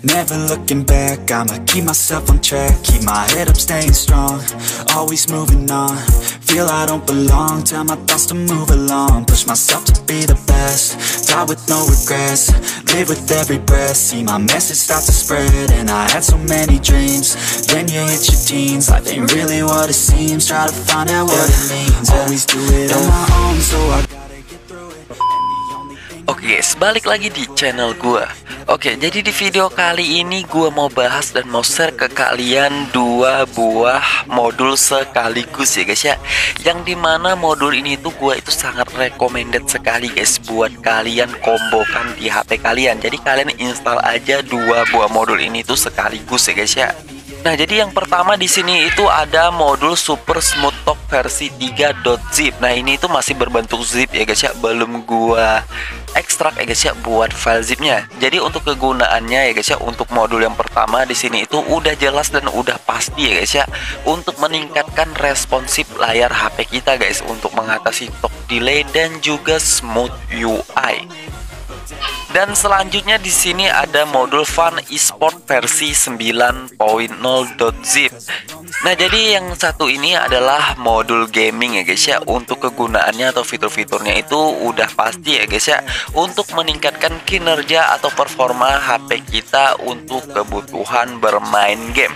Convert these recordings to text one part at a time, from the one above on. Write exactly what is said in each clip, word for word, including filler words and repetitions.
Never looking back, I'ma keep myself on track. Keep my head up, staying strong, always moving on. Feel I don't belong, tell my thoughts to move along. Push myself to be the best, die with no regrets. Live with every breath, see my message start to spread. And I had so many dreams, then you hit your teens. Life ain't really what it seems, try to find out what it means. Always do it on my own, so I gotta get through it. Oke, guys, balik lagi di channel gua. Oke, jadi di video kali ini gua mau bahas dan mau share ke kalian dua buah modul sekaligus ya guys ya. Yang dimana modul ini tuh gua itu sangat recommended sekali guys buat kalian kombokan di H P kalian. Jadi kalian install aja dua buah modul ini tuh sekaligus ya guys ya. Nah, jadi yang pertama di sini itu ada modul Super Smooth Talk versi tiga titik zip. Nah, ini itu masih berbentuk zip ya guys ya, belum gua ekstrak ya guys ya buat file zipnya. Jadi untuk kegunaannya ya guys ya, untuk modul yang pertama di sini itu udah jelas dan udah pasti ya guys ya, untuk meningkatkan responsif layar H P kita guys, untuk mengatasi talk delay dan juga smooth U I. Dan selanjutnya di sini ada modul Fun Esport versi sembilan titik nol titik zip. Nah, jadi yang satu ini adalah modul gaming ya guys ya. Untuk kegunaannya atau fitur-fiturnya itu udah pasti ya guys ya, untuk meningkatkan kinerja atau performa H P kita untuk kebutuhan bermain game.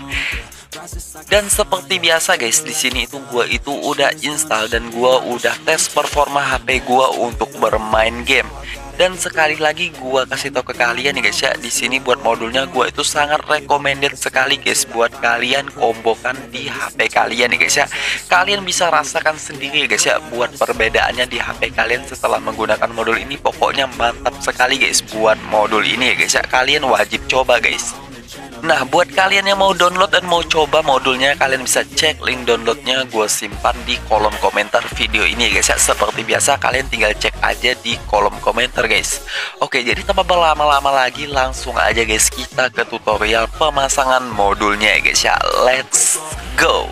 Dan seperti biasa guys, di sini itu gua itu udah install dan gua udah tes performa H P gua untuk bermain game. Dan sekali lagi gua kasih tahu ke kalian ya guys ya, di sini buat modulnya gua itu sangat recommended sekali guys buat kalian kombokan di H P kalian ya guys ya. Kalian bisa rasakan sendiri ya guys ya buat perbedaannya di H P kalian setelah menggunakan modul ini. Pokoknya mantap sekali guys buat modul ini ya guys ya. Kalian wajib coba guys. Nah, buat kalian yang mau download dan mau coba modulnya, kalian bisa cek link downloadnya gue simpan di kolom komentar video ini ya guys ya. Seperti biasa kalian tinggal cek aja di kolom komentar guys. Oke, jadi tanpa berlama-lama lagi langsung aja guys kita ke tutorial pemasangan modulnya ya guys ya. Let's go.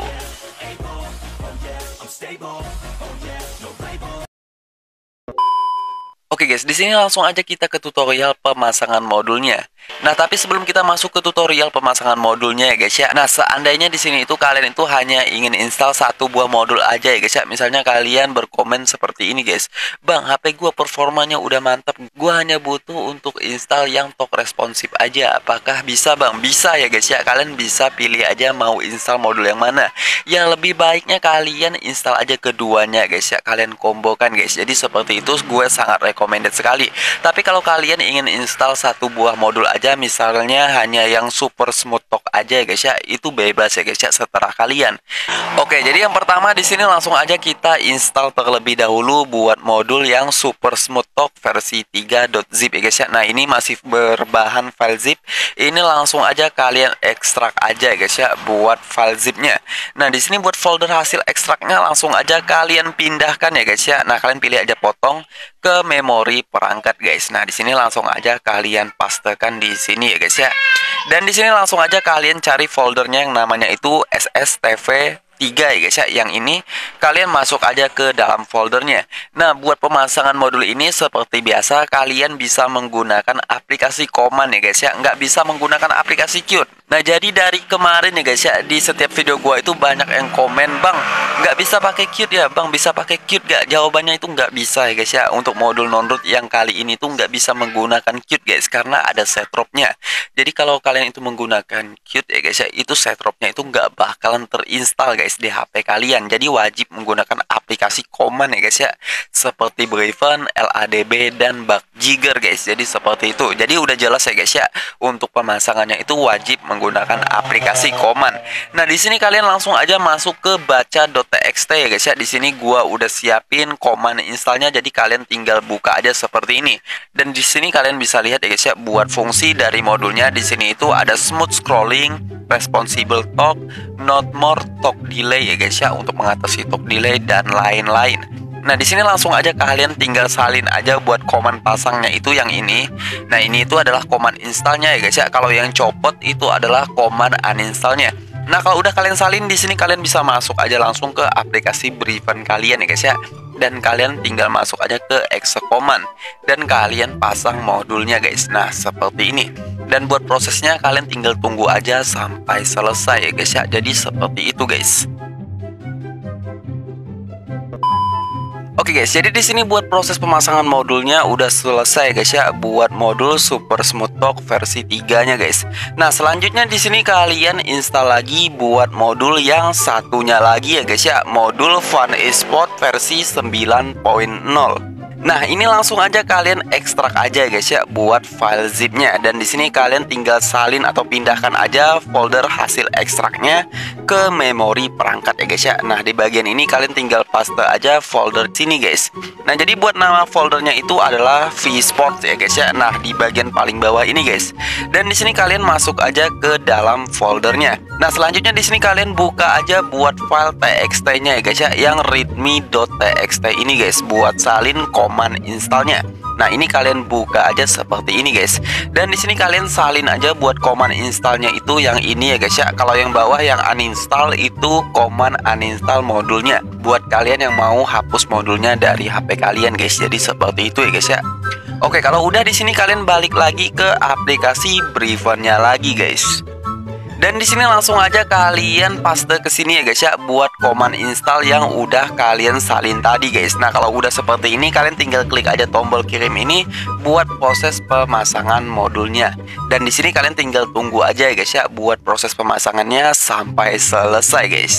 Oke guys, di sini langsung aja kita ke tutorial pemasangan modulnya. Nah, tapi sebelum kita masuk ke tutorial pemasangan modulnya ya guys ya. Nah, seandainya di sini itu kalian itu hanya ingin install satu buah modul aja ya guys ya. Misalnya kalian berkomen seperti ini guys, "Bang, H P gua performanya udah mantap. Gua hanya butuh untuk install yang talk responsif aja. Apakah bisa, Bang?" Bisa ya guys ya. Kalian bisa pilih aja mau install modul yang mana. Yang lebih baiknya kalian install aja keduanya guys ya. Kalian kombokan guys. Jadi seperti itu gue sangat rekomendasi recommended sekali. Tapi kalau kalian ingin install satu buah modul aja, misalnya hanya yang Super Smooth Talk aja ya guys ya, itu bebas ya guys ya, seterah kalian. Oke, jadi yang pertama di sini langsung aja kita install terlebih dahulu buat modul yang Super Smooth Talk versi tiga titik zip ya guys ya. Nah, ini masih berbahan file zip. Ini langsung aja kalian ekstrak aja ya guys ya buat file zipnya. Nah, di sini buat folder hasil ekstraknya langsung aja kalian pindahkan ya guys ya. Nah, kalian pilih aja potong ke memori perangkat guys. Nah, di sini langsung aja kalian pastekan di sini ya guys ya. Dan di sini langsung aja kalian cari foldernya yang namanya itu S S T V tiga ya guys ya. Yang ini kalian masuk aja ke dalam foldernya. Nah, buat pemasangan modul ini seperti biasa kalian bisa menggunakan aplikasi Command ya guys ya, nggak bisa menggunakan aplikasi Qute. Nah, jadi dari kemarin ya guys ya, di setiap video gua itu banyak yang komen, "Bang, nggak bisa pakai Qute ya, Bang, bisa pakai Qute gak?" Jawabannya itu nggak bisa ya guys ya. Untuk modul non-root yang kali ini tuh nggak bisa menggunakan Qute guys, karena ada setropnya. Jadi kalau kalian itu menggunakan Qute ya guys ya, itu setropnya itu nggak bakalan terinstall guys di H P kalian. Jadi wajib menggunakan aplikasi Command ya guys ya, seperti Brevent, L A D B, dan bug jigger guys. Jadi seperti itu. Jadi udah jelas ya guys ya, untuk pemasangannya itu wajib menggunakan aplikasi Command. Nah, di sini kalian langsung aja masuk ke baca .txt ya guys ya. Di sini gua udah siapin command installnya, jadi kalian tinggal buka aja seperti ini. Dan di sini kalian bisa lihat ya guys ya, buat fungsi dari modulnya di sini itu ada smooth scrolling, responsible talk, not more talk delay ya guys ya, untuk mengatasi talk delay dan lain-lain. Nah, di sini langsung aja kalian tinggal salin aja buat command pasangnya itu yang ini. Nah, ini itu adalah command installnya ya guys ya. Kalau yang copot itu adalah command uninstallnya. Nah, kalau udah kalian salin di sini kalian bisa masuk aja langsung ke aplikasi Brevent kalian ya guys ya. Dan kalian tinggal masuk aja ke exec command dan kalian pasang modulnya guys. Nah, seperti ini. Dan buat prosesnya kalian tinggal tunggu aja sampai selesai ya guys ya. Jadi seperti itu guys. Oke guys, jadi di sini buat proses pemasangan modulnya udah selesai guys ya, buat modul Super Smooth Talk versi tiga-nya guys. Nah, selanjutnya di sini kalian install lagi buat modul yang satunya lagi ya guys ya, modul Fun Esport versi sembilan titik nol. Nah, ini langsung aja kalian ekstrak aja ya guys ya buat file zip-nya, dan di sini kalian tinggal salin atau pindahkan aja folder hasil ekstraknya ke memori perangkat ya guys ya. Nah, di bagian ini kalian tinggal paste aja folder sini guys. Nah, jadi buat nama foldernya itu adalah vSports ya guys ya. Nah, di bagian paling bawah ini guys. Dan di sini kalian masuk aja ke dalam foldernya. Nah, selanjutnya di sini kalian buka aja buat file txt-nya ya guys ya, yang readme.txt ini guys, buat salin command installnya. Nah, ini kalian buka aja seperti ini guys. Dan di sini kalian salin aja buat command installnya itu yang ini ya guys ya. Kalau yang bawah yang uninstall itu command uninstall modulnya, buat kalian yang mau hapus modulnya dari H P kalian guys. Jadi seperti itu ya guys ya. Oke, kalau udah di sini kalian balik lagi ke aplikasi Brevent-nya lagi guys. Dan di sini langsung aja kalian paste ke sini ya guys ya buat command install yang udah kalian salin tadi guys. Nah, kalau udah seperti ini kalian tinggal klik aja tombol kirim ini buat proses pemasangan modulnya. Dan di sini kalian tinggal tunggu aja ya guys ya buat proses pemasangannya sampai selesai guys.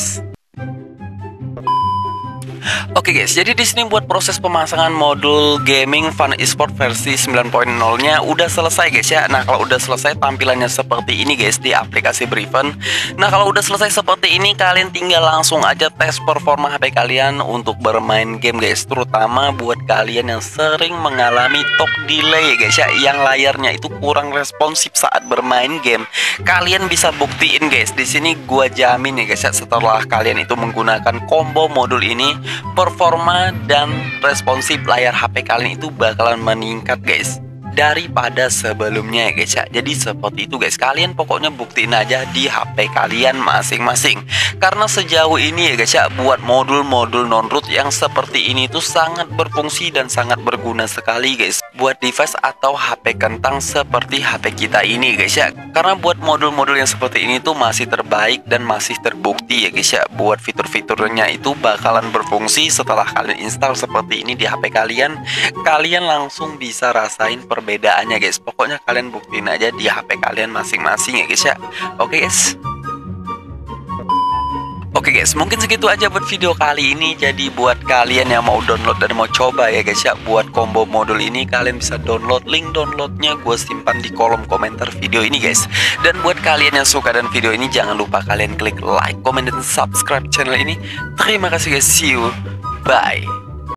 Oke guys, jadi di sini buat proses pemasangan modul gaming Fun Esport versi sembilan titik nol-nya udah selesai guys ya. Nah, kalau udah selesai tampilannya seperti ini guys di aplikasi Brevent. Nah, kalau udah selesai seperti ini kalian tinggal langsung aja tes performa H P kalian untuk bermain game guys, terutama buat kalian yang sering mengalami talk delay ya guys ya, yang layarnya itu kurang responsif saat bermain game. Kalian bisa buktiin guys, di sini gua jamin ya guys ya, setelah kalian itu menggunakan combo modul ini, performa dan responsif layar H P kalian itu bakalan meningkat guys, daripada sebelumnya ya guys ya. Jadi seperti itu guys, kalian pokoknya buktiin aja di H P kalian masing-masing. Karena sejauh ini ya guys ya, buat modul-modul non-root yang seperti ini itu sangat berfungsi dan sangat berguna sekali guys, buat device atau H P kentang seperti H P kita ini guys ya. Karena buat modul-modul yang seperti ini tuh masih terbaik dan masih terbukti ya guys ya, buat fitur-fiturnya itu bakalan berfungsi. Setelah kalian install seperti ini di H P kalian, kalian langsung bisa rasain per perbedaannya guys. Pokoknya kalian buktiin aja di H P kalian masing-masing ya guys ya. Oke guys. Oke guys, mungkin segitu aja buat video kali ini. Jadi buat kalian yang mau download dan mau coba ya guys ya buat combo modul ini, kalian bisa download, link downloadnya gue simpan di kolom komentar video ini guys. Dan buat kalian yang suka dan video ini, jangan lupa kalian klik like, comment, dan subscribe channel ini. Terima kasih guys, see you, bye.